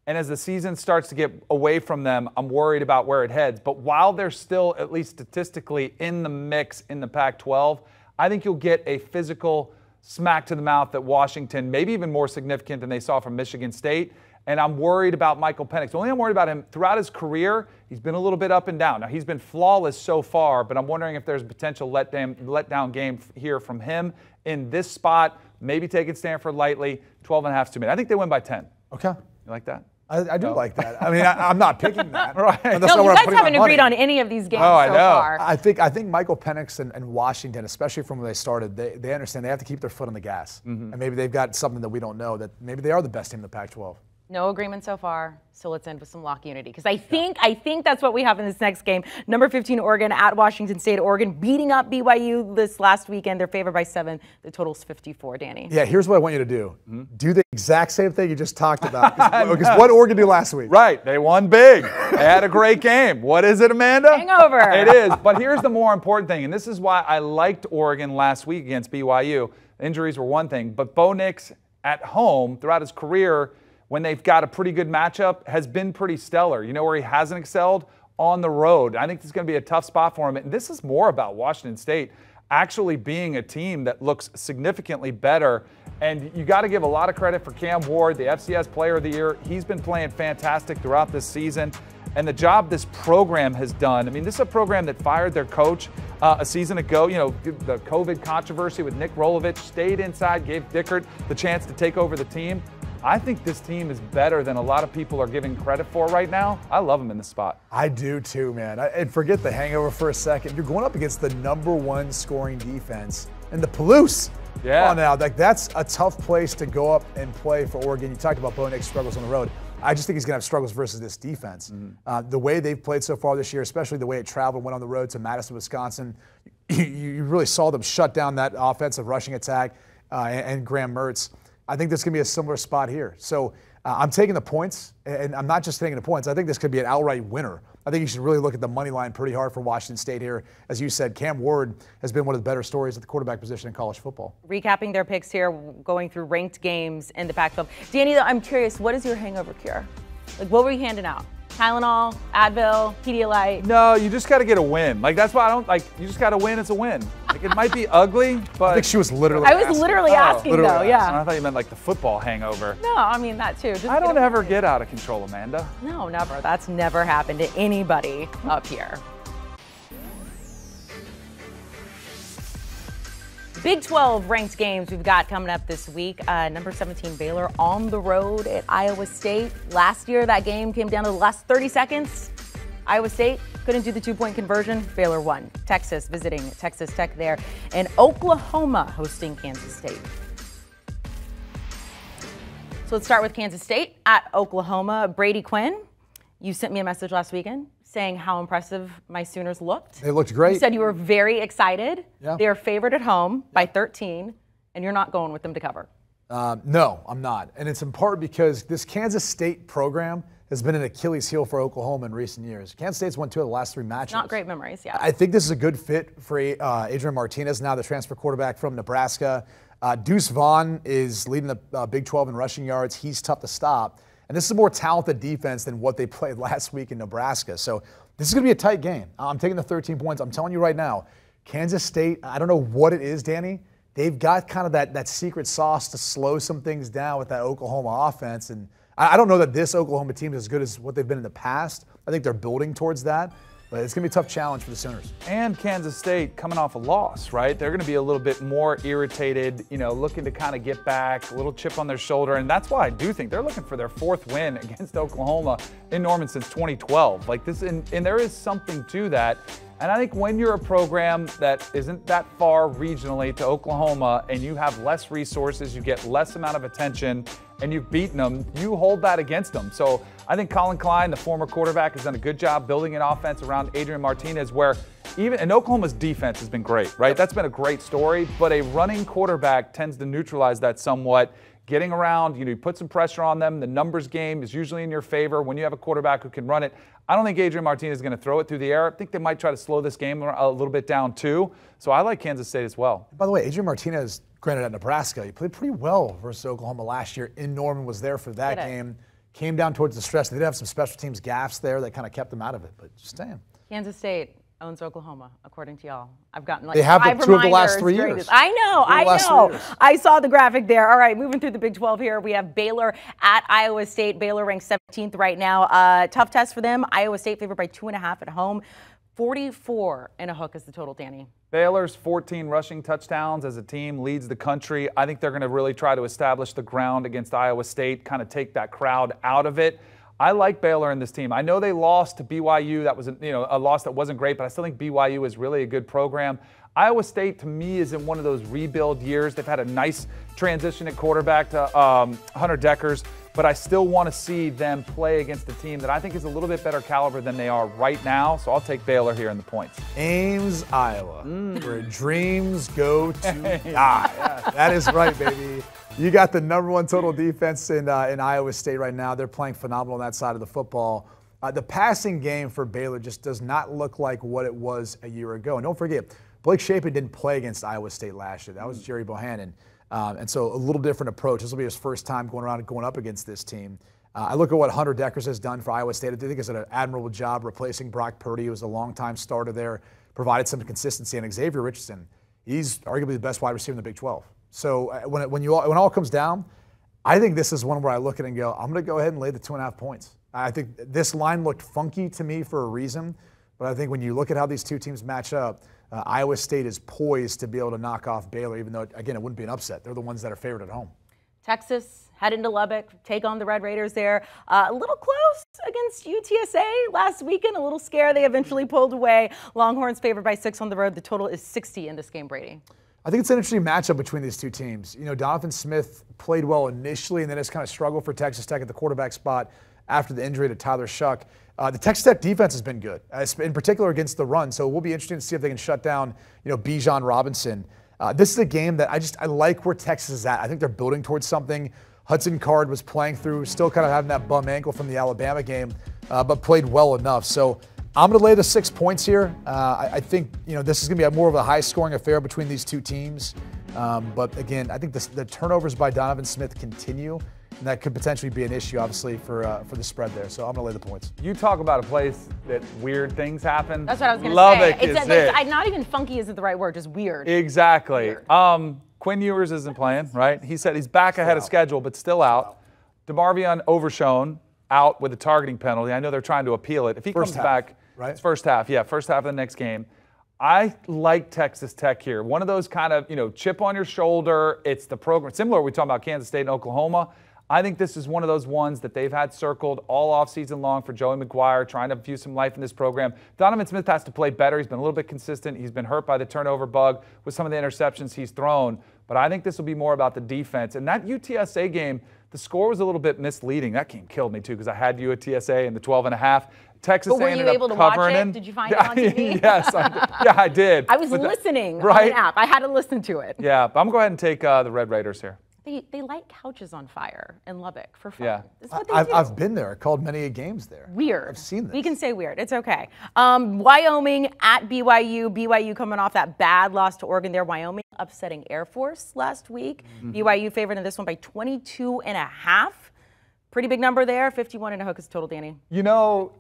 And as the season starts to get away from them, I'm worried about where it heads. But while they're still, at least statistically, in the mix in the Pac-12, I think you'll get a physical smack to the mouth at Washington, maybe even more significant than they saw from Michigan State. And I'm worried about Michael Penix. The only thing I'm worried about him throughout his career, he's been a little bit up and down. Now, he's been flawless so far, but I'm wondering if there's a potential letdown game here from him in this spot. Maybe taking Stanford lightly. 12.5 is too many. I think they win by 10. Okay. You like that? I do like that. I mean, I'm not picking that. Right. No, you guys haven't agreed on any of these games so far. I think Michael Penix and Washington, especially from when they started, they understand they have to keep their foot on the gas. Mm-hmm. And maybe they've got something that we don't know, that maybe they are the best team in the Pac-12. No agreement so far, so let's end with some lock unity, because I think that's what we have in this next game. Number 15, Oregon at Washington State. Oregon beating up BYU this last weekend. They're favored by 7. The total's 54, Danny. Yeah, here's what I want you to do. Mm-hmm. Do the exact same thing you just talked about. Because what did Oregon do last week? Right, they won big. They had a great game. What is it, Amanda? Hangover. It is, but here's the more important thing, and this is why I liked Oregon last week against BYU. Injuries were one thing, but Bo Nix at home throughout his career, when they've got a pretty good matchup, has been pretty stellar. You know where he hasn't excelled? On the road. I think this is going to be a tough spot for him. And this is more about Washington State actually being a team that looks significantly better. And you got to give a lot of credit for Cam Ward, the FCS Player of the Year. He's been playing fantastic throughout this season. And the job this program has done, I mean, this is a program that fired their coach a season ago. You know, the COVID controversy with Nick Rolovich, stayed inside, gave Dickert the chance to take over the team. I think this team is better than a lot of people are giving credit for right now. I love them in this spot. I do too, man. And forget the hangover for a second. You're going up against the #1 scoring defense and the Palouse. Yeah. Come on now, like, that's a tough place to go up and play for Oregon. You talked about Bo Nix struggles on the road. I just think he's going to have struggles versus this defense. Mm-hmm. The way they've played so far this year, especially the way it traveled, went on the road to Madison, Wisconsin, you really saw them shut down that offensive rushing attack and Graham Mertz. I think there's going to be a similar spot here. So I'm taking the points, and I'm not just taking the points. I think this could be an outright winner. I think you should really look at the money line pretty hard for Washington State here. As you said, Cam Ward has been one of the better stories at the quarterback position in college football. Recapping their picks here, going through ranked games in the Pac-12. Danny, though, I'm curious, what is your hangover cure? Like, what were you handing out? Tylenol, Advil, Pedialyte? No, you just got to get a win. Like, that's why I don't, like, you just got to win. It's a win. Like, it might be ugly, but. I think she was literally asking. I was literally asking, though, yeah. I thought you meant, like, the football hangover. No, I mean, that, too. Just I don't ever get out of control, Amanda. No, never. That's never happened to anybody up here. Big 12 ranked games we've got coming up this week. Number 17 Baylor on the road at Iowa State. Last year, that game came down to the last 30 seconds. Iowa State couldn't do the two-point conversion. Baylor won. Texas visiting Texas Tech there. And Oklahoma hosting Kansas State. So let's start with Kansas State at Oklahoma. Brady Quinn, you sent me a message last weekend saying how impressive my Sooners looked. They looked great. You said you were very excited. Yeah. They are favored at home by 13, and you're not going with them to cover. No, I'm not. And it's in part because this Kansas State program has been an Achilles heel for Oklahoma in recent years. Kansas State's won 2 of the last 3 matches. Not great memories, yeah. I think this is a good fit for Adrian Martinez, now the transfer quarterback from Nebraska. Deuce Vaughn is leading the Big 12 in rushing yards. He's tough to stop. And this is a more talented defense than what they played last week in Nebraska. So this is going to be a tight game. I'm taking the 13 points. I'm telling you right now, Kansas State, I don't know what it is, Danny. They've got kind of that secret sauce to slow some things down with that Oklahoma offense. And I don't know that this Oklahoma team is as good as what they've been in the past. I think they're building towards that. But it's going to be a tough challenge for the Sooners. And Kansas State coming off a loss, right? They're going to be a little bit more irritated, you know, looking to kind of get back, a little chip on their shoulder. And that's why I do think they're looking for their 4th win against Oklahoma in Norman since 2012. Like this, and there is something to that. And I think when you're a program that isn't that far regionally to Oklahoma and you have less resources, you get less amount of attention, and you've beaten them, you hold that against them. So I think Colin Klein, the former quarterback, has done a good job building an offense around Adrian Martinez where even, and Oklahoma's defense has been great, right? That's been a great story, but a running quarterback tends to neutralize that somewhat. Getting around, you know, you put some pressure on them. The numbers game is usually in your favor when you have a quarterback who can run it. I don't think Adrian Martinez is going to throw it through the air. I think they might try to slow this game a little bit down too. So I like Kansas State as well. By the way, Adrian Martinez, granted at Nebraska, he played pretty well versus Oklahoma last year. In Norman was there for that game. Came down towards the stretch. They did have some special teams gaffes there that kind of kept them out of it. But just damn. Kansas State owns Oklahoma, according to y'all. I've gotten like 5 reminders. They have the 2 of the last 3 years. I know. I saw the graphic there. All right, moving through the Big 12 here. We have Baylor at Iowa State. Baylor ranked 17th right now. Tough test for them. Iowa State favored by 2.5 at home. 44.5 is the total, Danny. Baylor's 14 rushing touchdowns as a team leads the country. I think they're going to really try to establish the ground against Iowa State, kind of take that crowd out of it. I like Baylor in this team. I know they lost to BYU. That was a loss that wasn't great, but I still think BYU is really a good program. Iowa State, to me, is in one of those rebuild years. They've had a nice transition at quarterback to Hunter Dekkers, but I still want to see them play against a team that I think is a little bit better caliber than they are right now, so I'll take Baylor here in the points. Ames, Iowa, where dreams go to die. Yeah, that is right, baby. You got the #1 total defense in Iowa State right now. They're playing phenomenal on that side of the football. The passing game for Baylor just does not look like what it was a year ago. And don't forget, Blake Shapen didn't play against Iowa State last year. That was Jerry Bohannon. And so a little different approach. This will be his first time going around and going up against this team. I look at what Hunter Dekkers has done for Iowa State. I think he's done an admirable job replacing Brock Purdy, who was a longtime starter there, provided some consistency. And Xavier Richardson, he's arguably the best wide receiver in the Big 12. So when it all comes down, I think this is one where I look at it and go, I'm going to go ahead and lay the 2.5 points. I think this line looked funky to me for a reason, but I think when you look at how these 2 teams match up, Iowa State is poised to be able to knock off Baylor, even though, again, it wouldn't be an upset. They're the ones that are favored at home. Texas, head into Lubbock, take on the Red Raiders there. A little close against UTSA last weekend, a little scare. They eventually pulled away. Longhorns favored by 6 on the road. The total is 60 in this game, Brady. I think it's an interesting matchup between these 2 teams. You know, Donovan Smith played well initially and then it's kind of struggled for Texas Tech at the quarterback spot after the injury to Tyler Shuck. The Texas Tech defense has been good, in particular against the run. So it will be interesting to see if they can shut down, you know, Bijan Robinson. This is a game that I like where Texas is at. I think they're building towards something. Hudson Card was playing through, still kind of having that bum ankle from the Alabama game, but played well enough. So I'm going to lay the 6 points here. I think this is going to be more of a high-scoring affair between these two teams. But again, I think the turnovers by Donovan Smith continue, and that could potentially be an issue, obviously, for the spread there. So I'm going to lay the points. You talk about a place that weird things happen. That's what I was going to say. Lubbock is it. Not even funky isn't the right word, just weird. Exactly. Weird. Quinn Ewers isn't playing, right? He said he's back still ahead of schedule, but still out. DeMarvion Overshone out with a targeting penalty. I know they're trying to appeal it. If he comes back, right? It's first half. Yeah, first half of the next game. I like Texas Tech here. One of those kind of, chip on your shoulder. It's the program. Similar, we talk about Kansas State and Oklahoma. I think this is one of those ones that they've had circled all off-season long for Joey McGuire, trying to infuse some life in this program. Donovan Smith has to play better. He's been a little bit consistent. He's been hurt by the turnover bug with some of the interceptions he's thrown. But I think this will be more about the defense. And that UTSA game, the score was a little bit misleading. That game killed me, too, because I had UTSA in the 12.5. Texas A&M ended up covering. But were you able to watch it? Did you find it on TV? Yes, I did. I was listening on an app. I had to listen to it. Yeah, but I'm going to go ahead and take the Red Raiders here. They light couches on fire in Lubbock for fun. Yeah. That's what they do. I've been there. I called many games there. Weird. I've seen this. We can say weird. It's okay. Wyoming at BYU. BYU coming off that bad loss to Oregon there. Wyoming upsetting Air Force last week. Mm-hmm. BYU favored in this one by 22.5. Pretty big number there, 51.5 is total, Danny.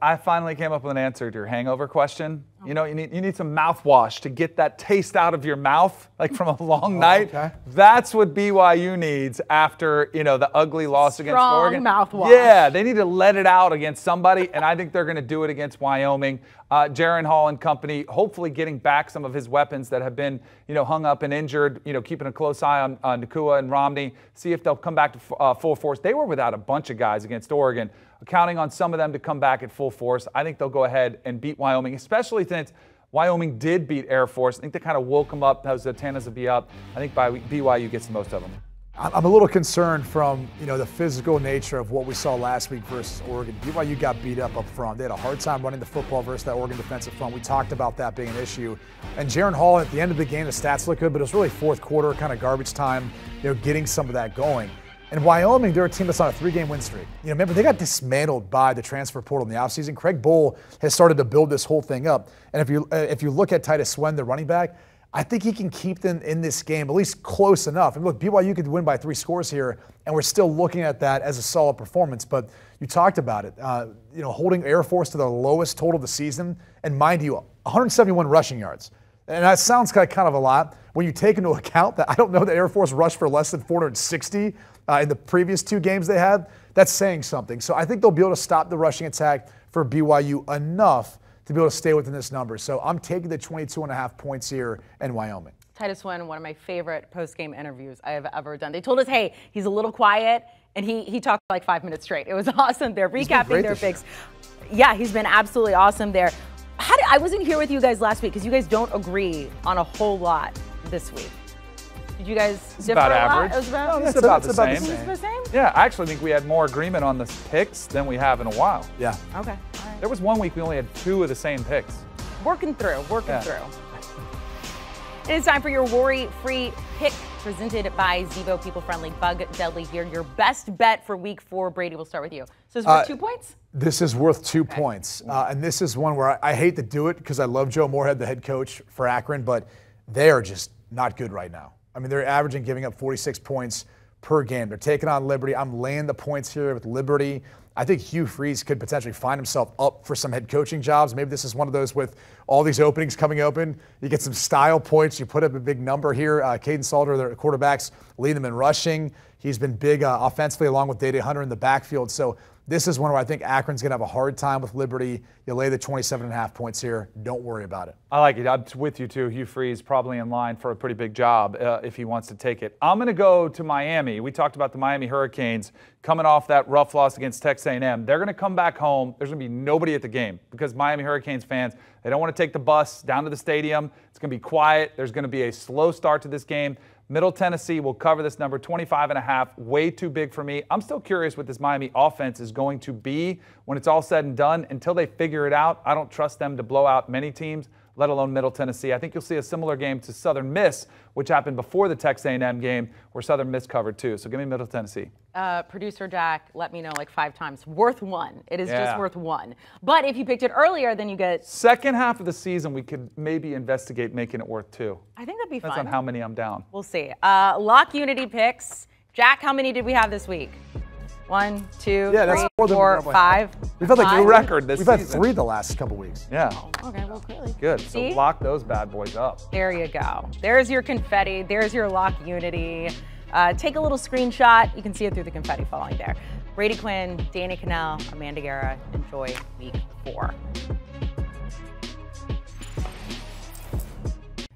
I finally came up with an answer to your hangover question. Oh. You need some mouthwash to get that taste out of your mouth, like from a long night. Okay. That's what BYU needs after, the ugly loss against Oregon. Strong mouthwash. Yeah, they need to let it out against somebody, and I think they're going to do it against Wyoming. Jaron Hall and company, hopefully getting back some of his weapons that have been, hung up and injured, keeping a close eye on Nakua and Romney, see if they'll come back to full force. They were without a bunch of guys against Oregon, counting on some of them to come back at full force. I think they'll go ahead and beat Wyoming, especially since Wyoming did beat Air Force. I think they kind of woke them up. Those antennas will be up. I think BYU gets the most of them. I'm a little concerned from, the physical nature of what we saw last week versus Oregon. BYU got beat up front. They had a hard time running the football versus that Oregon defensive front. We talked about that being an issue. And Jaron Hall, at the end of the game, the stats look good, but it was really fourth quarter, kind of garbage time, getting some of that going. And Wyoming, they're a team that's on a three-game win streak. Remember, they got dismantled by the transfer portal in the offseason. Craig Bowl has started to build this whole thing up. And if you look at Titus Swen, the running back, I think he can keep them in this game, at least close enough. And look, BYU could win by 3 scores here, and we're still looking at that as a solid performance. But you talked about it, holding Air Force to the lowest total of the season. And mind you, 171 rushing yards. And that sounds kind of a lot when you take into account that I don't know that Air Force rushed for less than 460 in the previous 2 games they had. That's saying something. So I think they'll be able to stop the rushing attack for BYU enough to be able to stay within this number. So I'm taking the 22.5 points here in Wyoming. Titus Swen, one of my favorite post-game interviews I have ever done. They told us, hey, he's a little quiet, and he talked like 5 minutes straight. It was awesome. They're recapping their picks. Yeah, he's been absolutely awesome there. I wasn't here with you guys last week because you guys don't agree on a whole lot this week. Did you guys differ about average? It's about the same. It's about the same? Yeah, I actually think we had more agreement on the picks than we have in a while. Yeah. Okay. All right. There was one week we only had 2 of the same picks. Working through. It is time for your worry-free pick presented by Zevo, people-friendly, bug-deadly gear. Your best bet for week 4, Brady, we'll start with you. So it's worth 2 points? This is worth 2 points. And this is one where I hate to do it because I love Joe Moorhead, the head coach for Akron, but they are just not good right now. I mean, they're averaging giving up 46 points per game. They're taking on Liberty. I'm laying the points here with Liberty. I think Hugh Freeze could potentially find himself up for some head coaching jobs. Maybe this is one of those with all these openings coming open. You get some style points. You put up a big number here. Caden Salter, their quarterbacks, lead them in rushing. He's been big offensively along with Dede Hunter in the backfield. So this is one where I think Akron's going to have a hard time with Liberty. You lay the 27.5 points here. Don't worry about it. I like it. I'm with you, too. Hugh Freeze probably in line for a pretty big job if he wants to take it. I'm going to go to Miami. We talked about the Miami Hurricanes coming off that rough loss against Texas A&M. They're going to come back home. There's going to be nobody at the game because Miami Hurricanes fans, they don't want to take the bus down to the stadium. It's going to be quiet. There's going to be a slow start to this game. Middle Tennessee will cover this number, 25.5. Way too big for me. I'm still curious what this Miami offense is going to be when it's all said and done. Until they figure it out, I don't trust them to blow out many teams. let alone Middle Tennessee. I think you'll see a similar game to Southern Miss, which happened before the Texas A&M game, where Southern Miss covered too. So give me Middle Tennessee. Producer Jack let me know like 5 times. Worth one. It is just worth one. But if you picked it earlier, then you get... Second half of the season, we could maybe investigate making it worth 2. I think that'd be fun. Depends on how many I'm down. We'll see. Lock Unity picks. Jack, how many did we have this week? 1, 2, 3, 4, 5. We've had like a new record this season. We've had 3 the last couple weeks. Yeah. Okay, well, clearly. Good. So lock those bad boys up. There you go. There's your confetti. There's your Lock Unity. Take a little screenshot. You can see it through the confetti falling there. Brady Quinn, Danny Kanell, Amanda Guerra. Enjoy week 4.